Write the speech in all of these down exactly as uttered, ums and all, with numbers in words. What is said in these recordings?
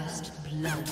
First blood.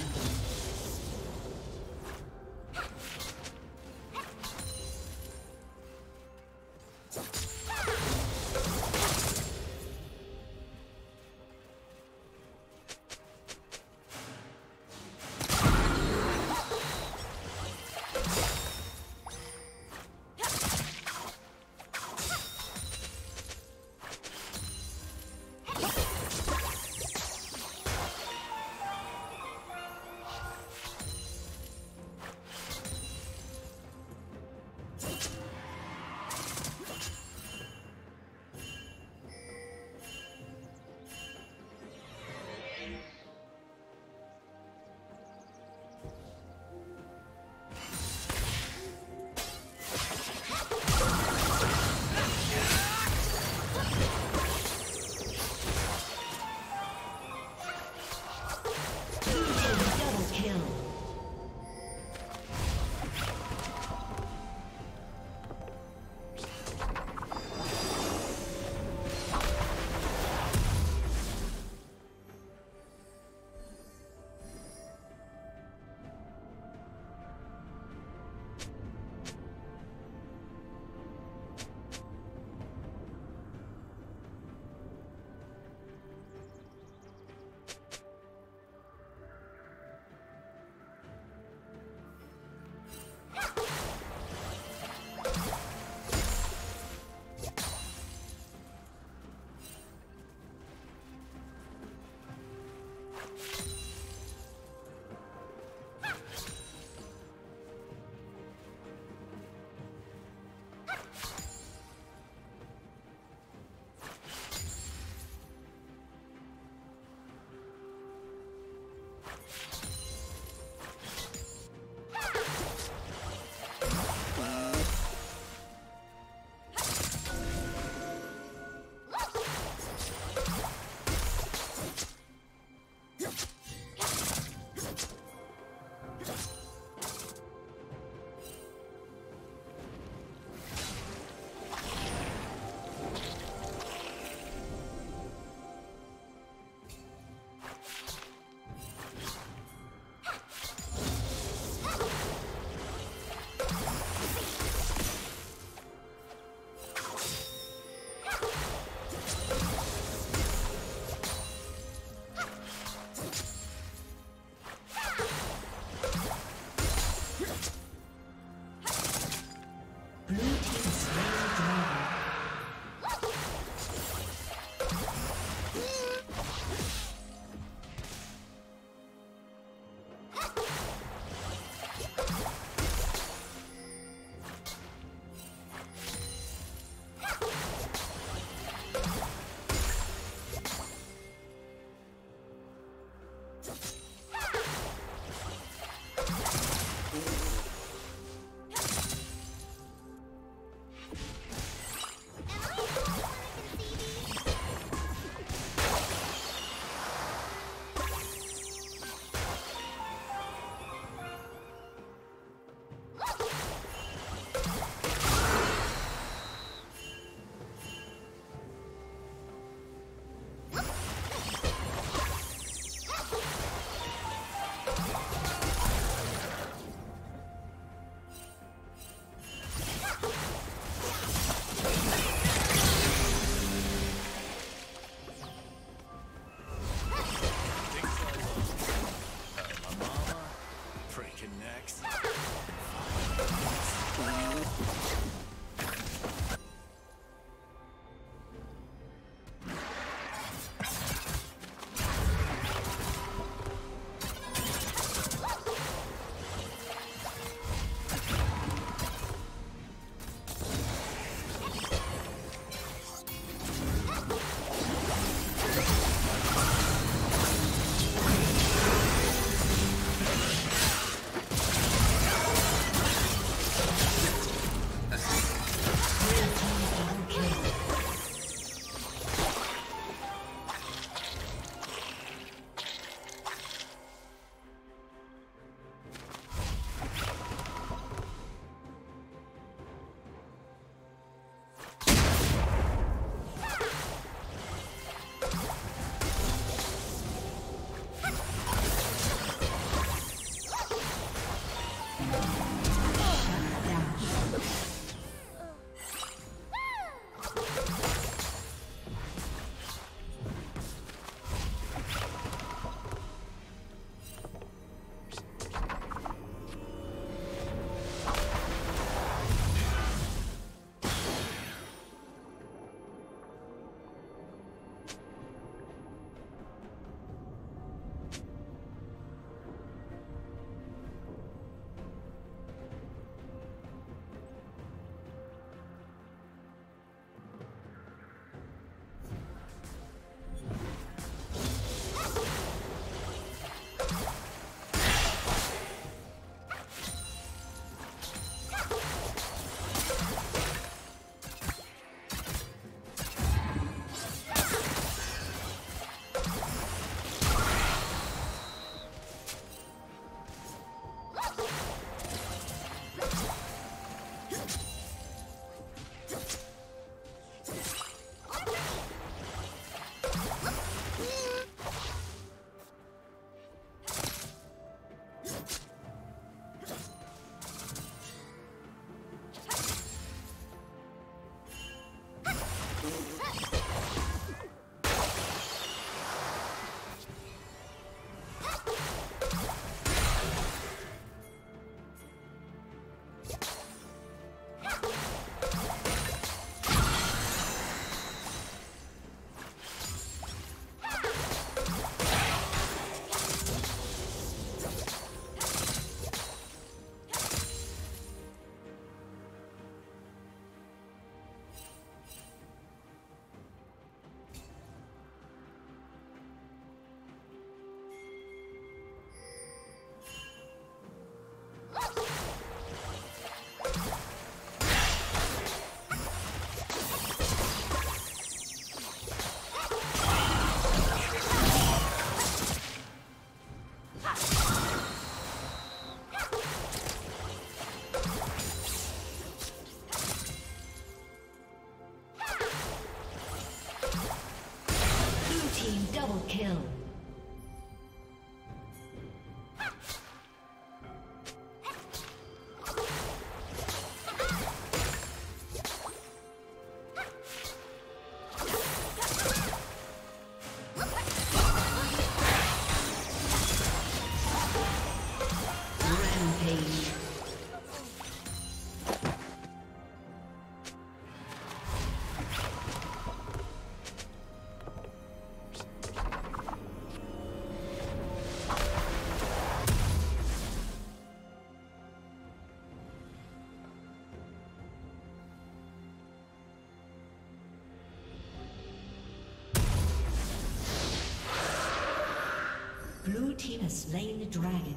kill. Blue team has slain the dragon.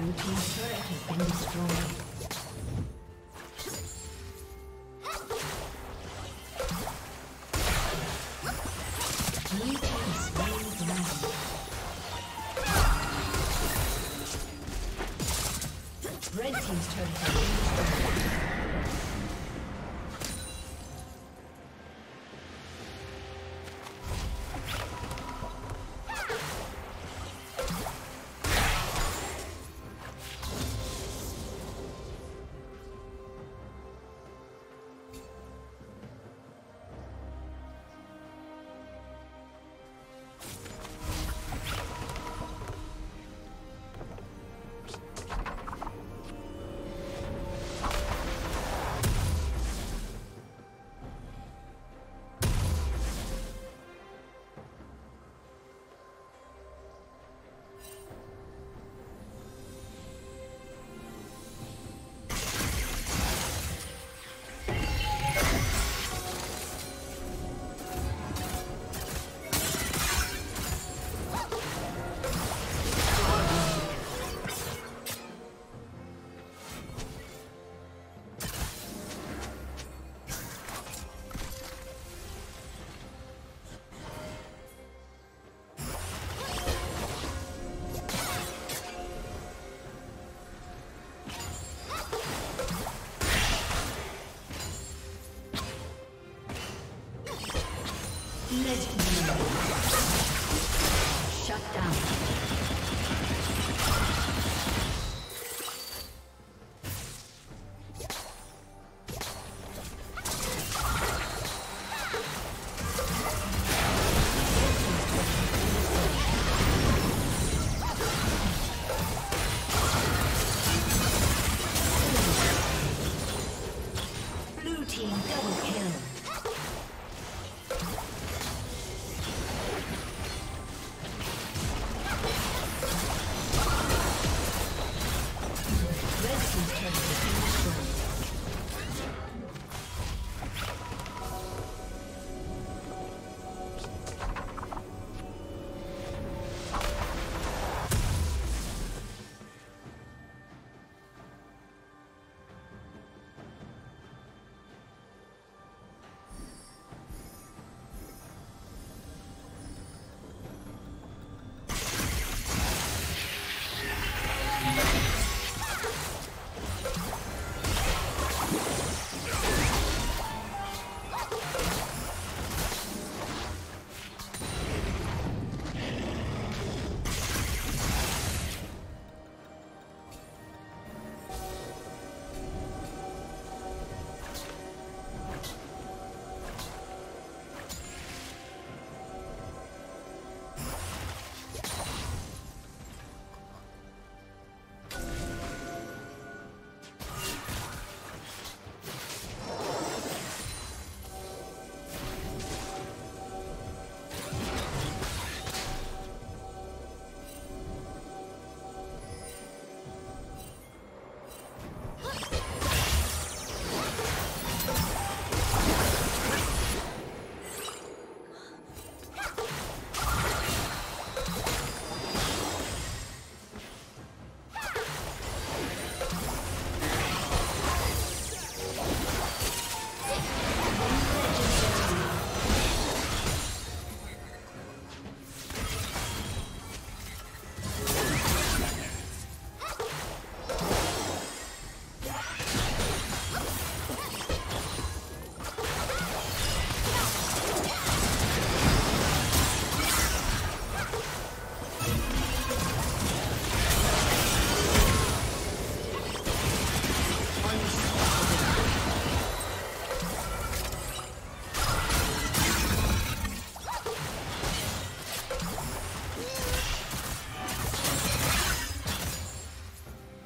Blue team's turret has been destroyed.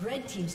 Red team's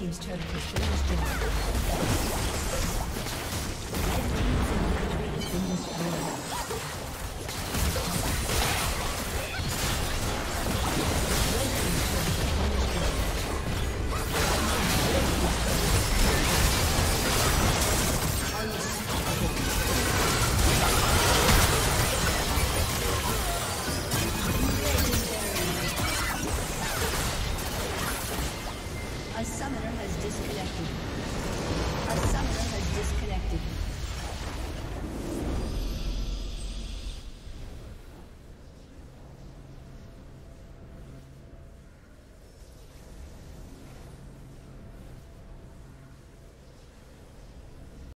team's turret has been destroyed. Red team's inventory has been destroyed. Red team's turret has been destroyed. Red team's turret has been destroyed. Unstoppable. A summoner has disconnected. A summoner